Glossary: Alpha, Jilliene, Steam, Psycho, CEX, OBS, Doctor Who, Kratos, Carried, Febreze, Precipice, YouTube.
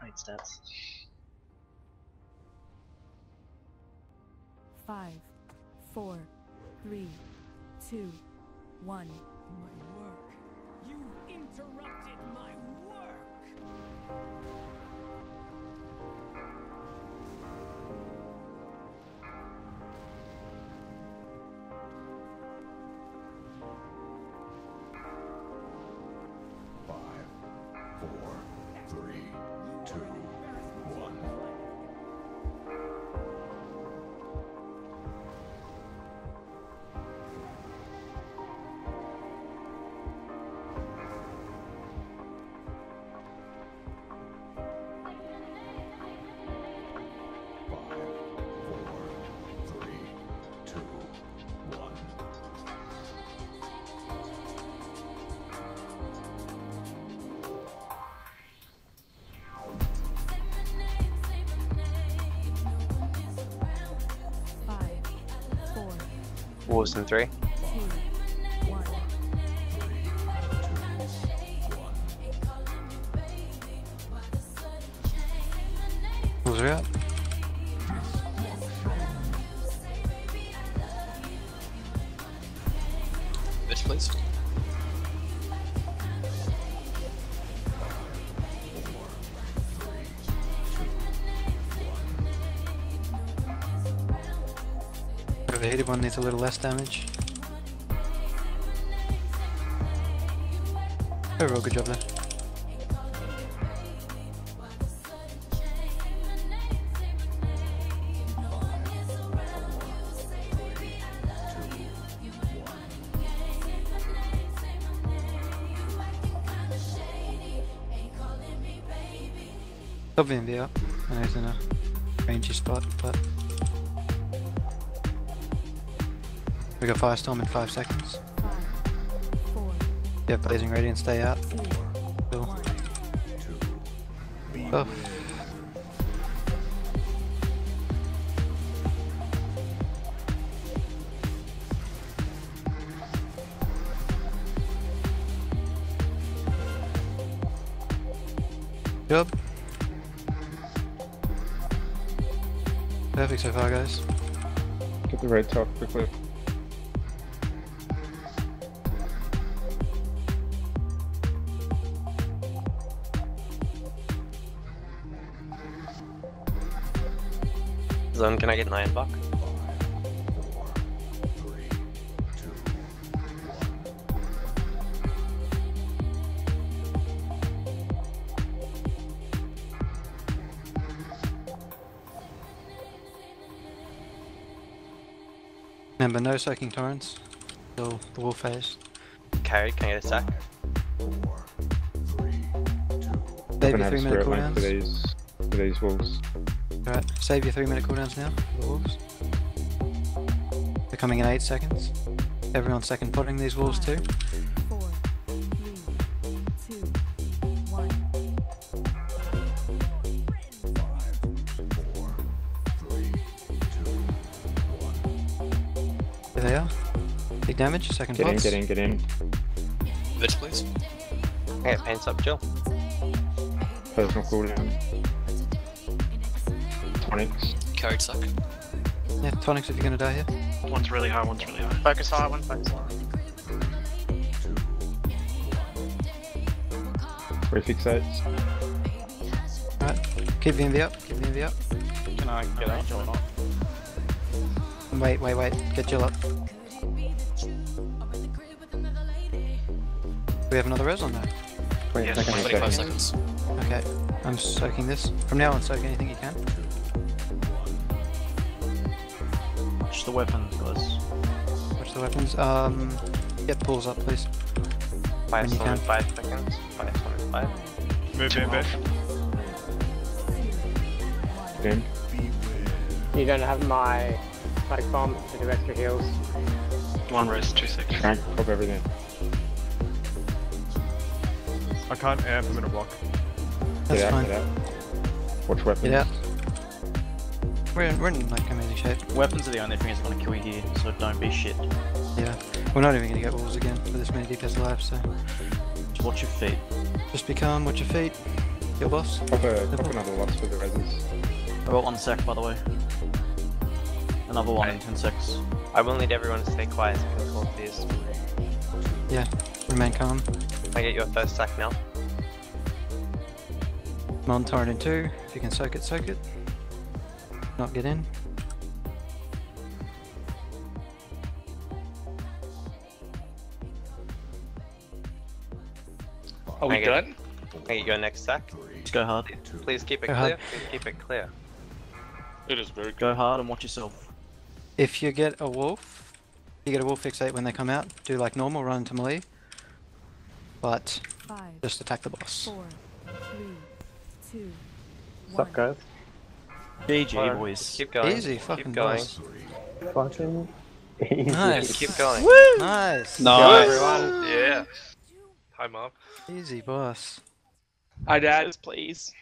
height stats. 5, 4, 3, 2, 1. My work. You interrupted my work. What was in 3? What was we at? This place? The hated one needs a little less damage. Overall, good job there. Stop being beat up. I know it's in a rangy spot, but we got Firestorm in 5 seconds. 5, 4, yeah, Blazing Radiance, stay out. 4, 3, 2, oh. Good job. Perfect so far, guys. Get the red top quickly. Zone, can I get an iron buck? 5, 4, 3, 2, 1. Remember, no soaking torrents till the war phase. Carried, can I get a sack? 4, 3, 2, 1. Maybe 3 minute cooldowns for these wolves. Alright, save your 3 minute cooldowns now for the wolves. They're coming in 8 seconds. Everyone's second potting these wolves too. 5, 4, 3, 2, 1. 5, 4, 3, 2, 1. There they are. Big damage, second pot. Get in. Bitch, please. Hey, pants up, Jill. Personal cooldown. Tonics. Carried suck. Yeah, tonics if you're gonna die here. One's really high, one's really high. Focus high, one focus high. Refixates. Alright, keep the envy up, keep the envy up. Can I get out or not? Wait, get Jill up. We have another res on that. Yeah, 25 seconds. Okay, I'm soaking this. From now on, soak anything you can. Watch the weapons, guys. Watch the weapons. Get pulls up, please. 5 seconds. 5, 25. Move in, bitch. In. You don't have my bomb to do extra heals. One rest, 2 seconds. Can't pop everything. I can't amp, I'm in a block. That's fine. Watch weapons. Get out. We're in like amazing shape. Weapons are the only thing that's gonna kill you here, so don't be shit. Yeah, we're not even gonna get walls again with this many DPS alive, so... Just watch your feet. Just be calm, watch your feet. Your boss? Pop another one for the resins. I got 1 sec, by the way. Another one in 10 secs. I will need everyone to stay quiet because I want this. Yeah, remain calm. I get your first sack now. Mon turret in 2. If you can soak it, soak it. Not get in. Are we done? I get your next sack. Go hard. Please keep it clear. Please keep it clear. It is very good. Go hard and watch yourself. If you get a wolf, fixate when they come out. Do like normal, run into melee. But just attack the boss. 4, 3, 2, 1. What's up, guys? GG, boys. Keep going. Easy, fucking nice. Fucking easy. Nice. Keep going. Woo! Nice. Nice. Everyone. Yeah. Hi, Mom. Easy, boss. Hi, Dad. Please.